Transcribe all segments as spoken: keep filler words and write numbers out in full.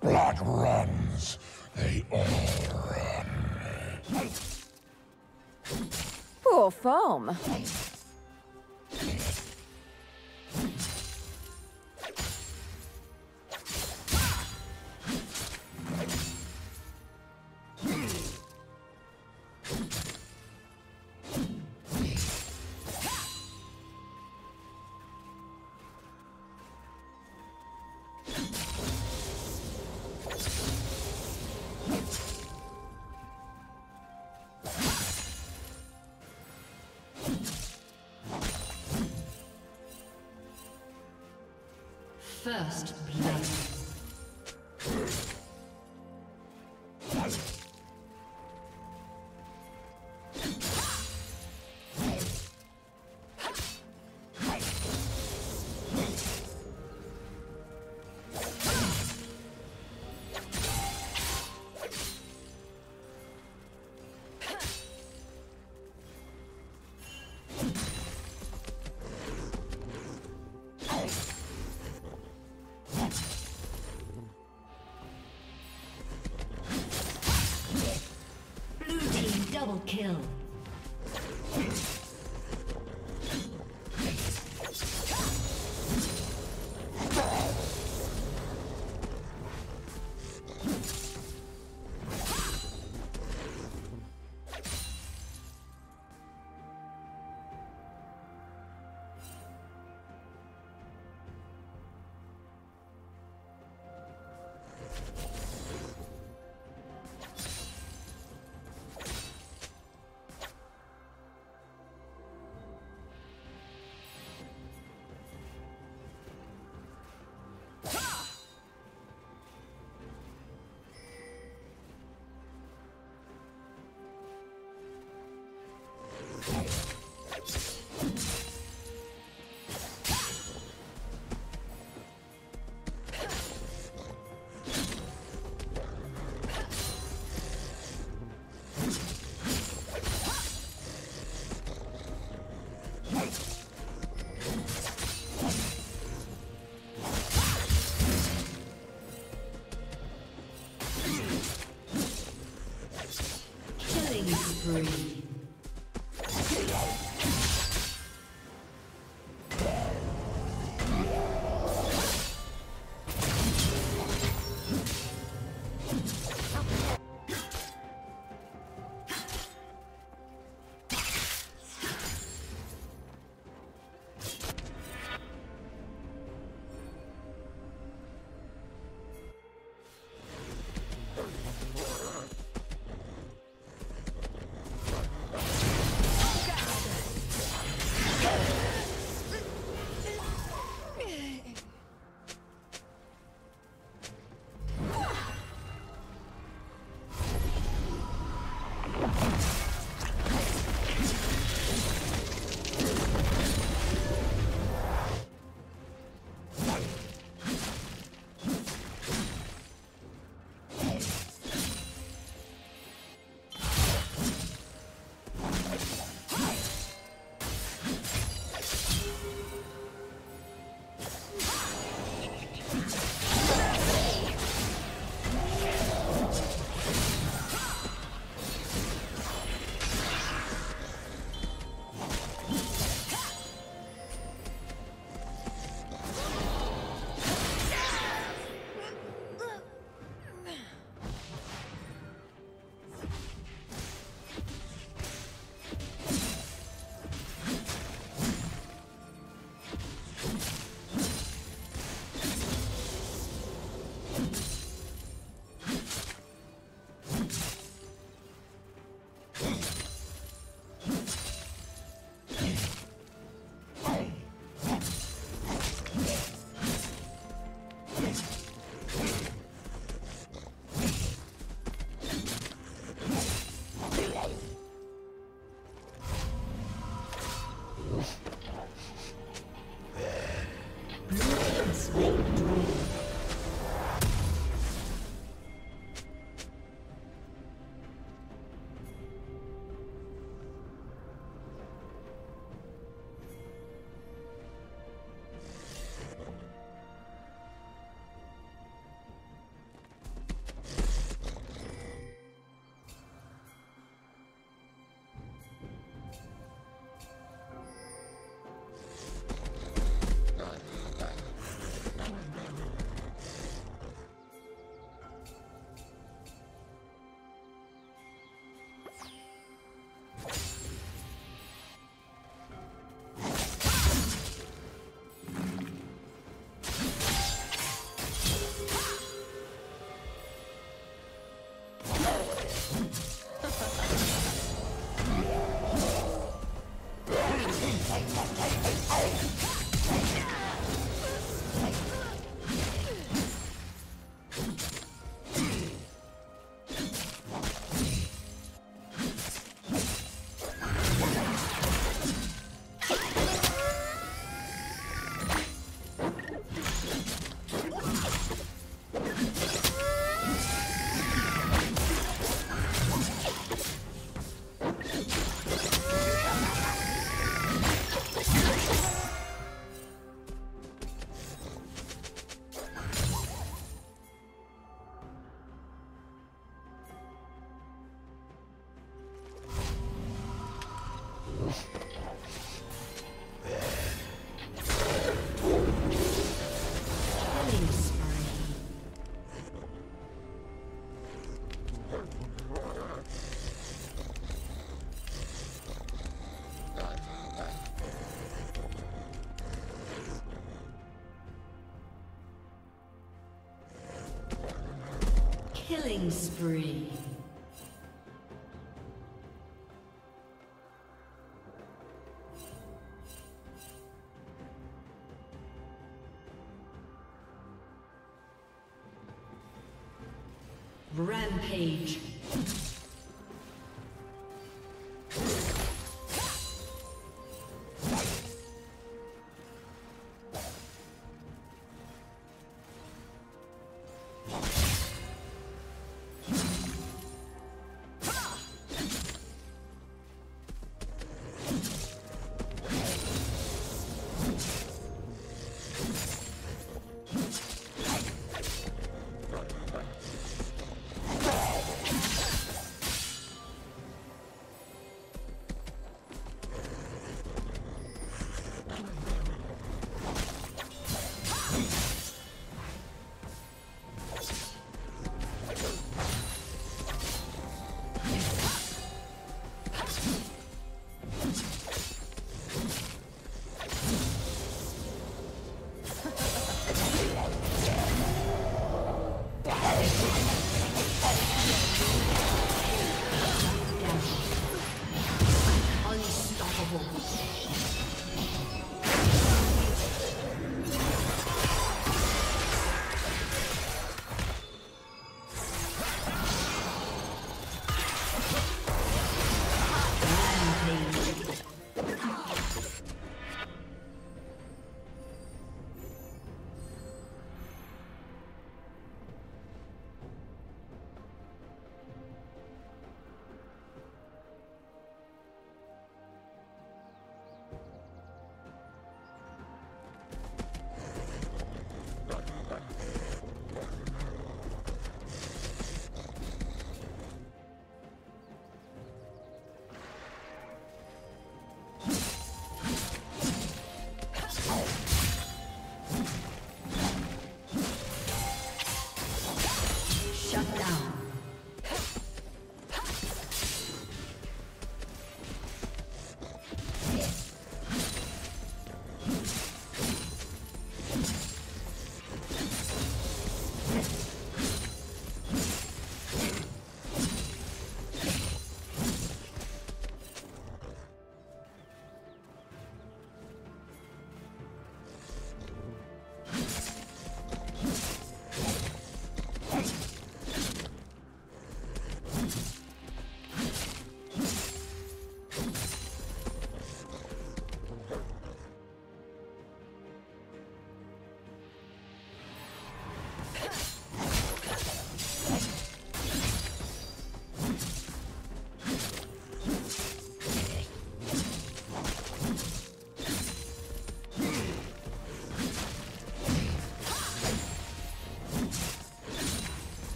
Blood runs. They all run. Poor foam. First blood. Double kill. Killing spree. Rampage.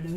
Blue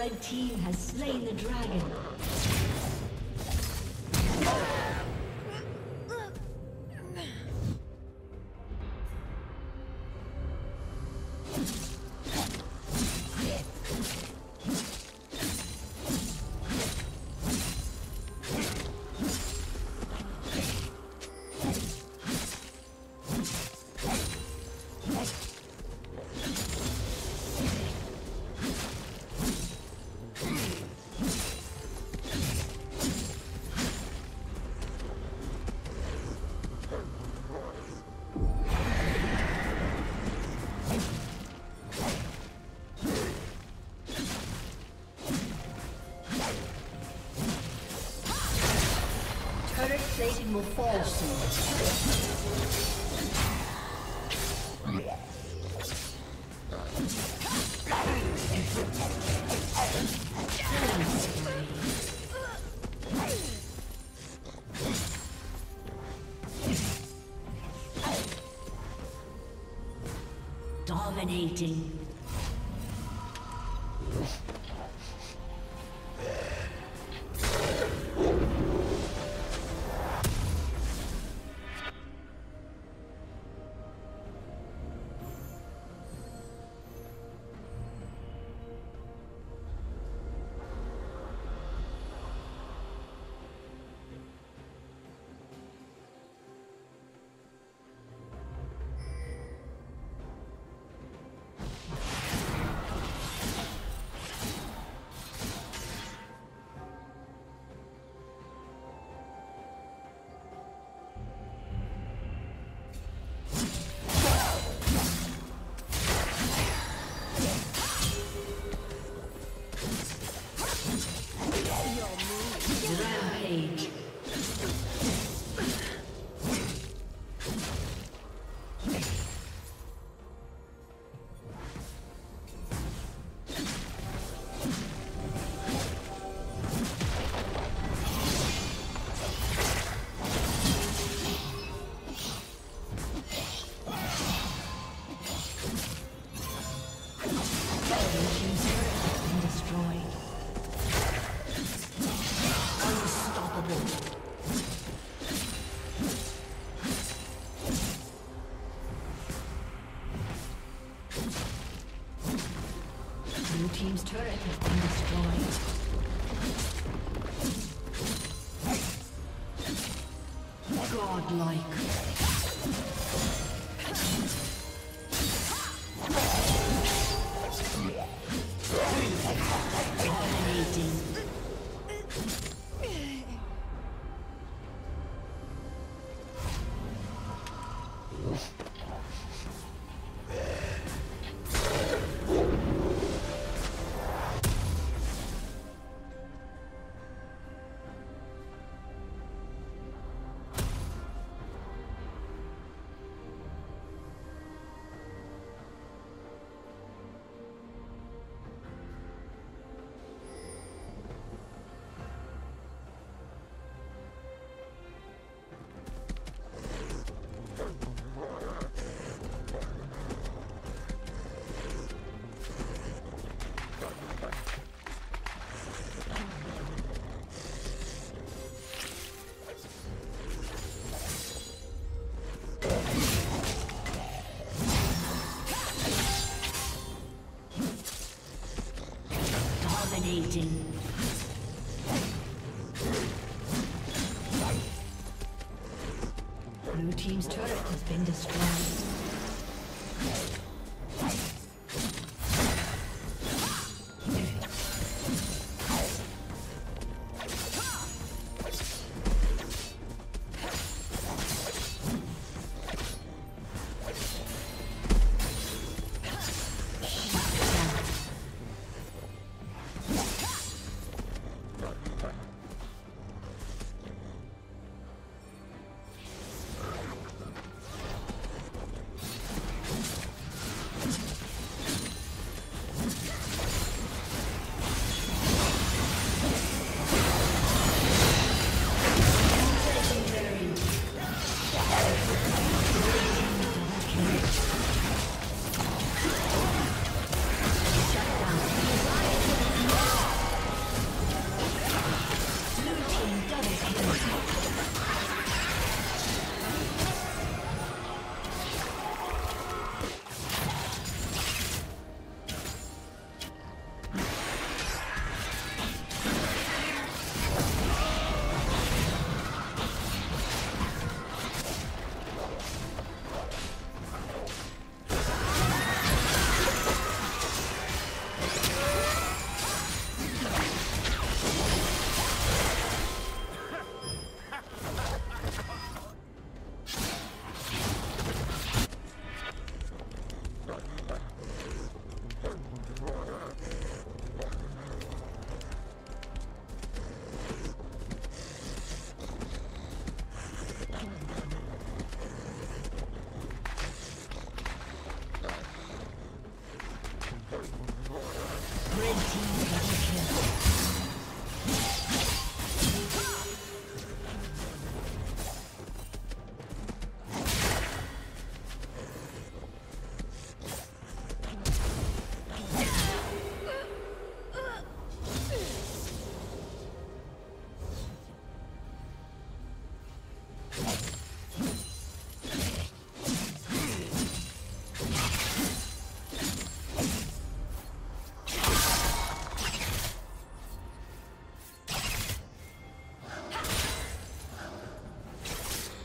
Red team has slain the dragon. will fall soon. Dominating. Team's turret has been destroyed. Dominating. Blue team's turret has been destroyed.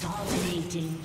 Dominating.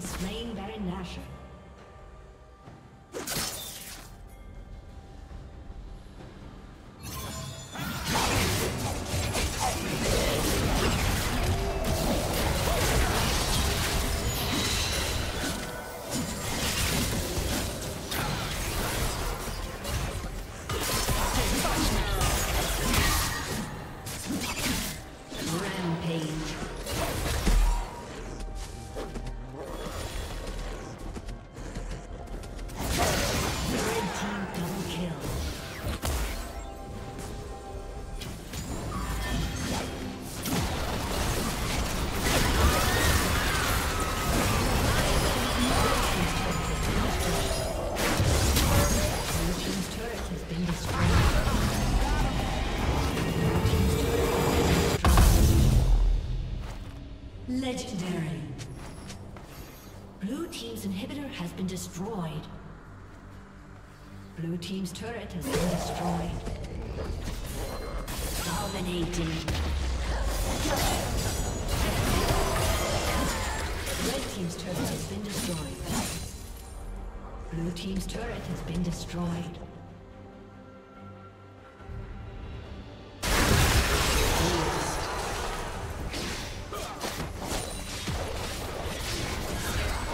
Slain Baron Nashor. Legendary. Blue team's inhibitor has been destroyed. Blue team's turret has been destroyed. Dominating. Red team's turret has been destroyed. Blue team's turret has been destroyed.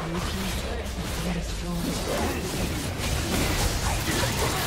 Blue team's turret has been destroyed.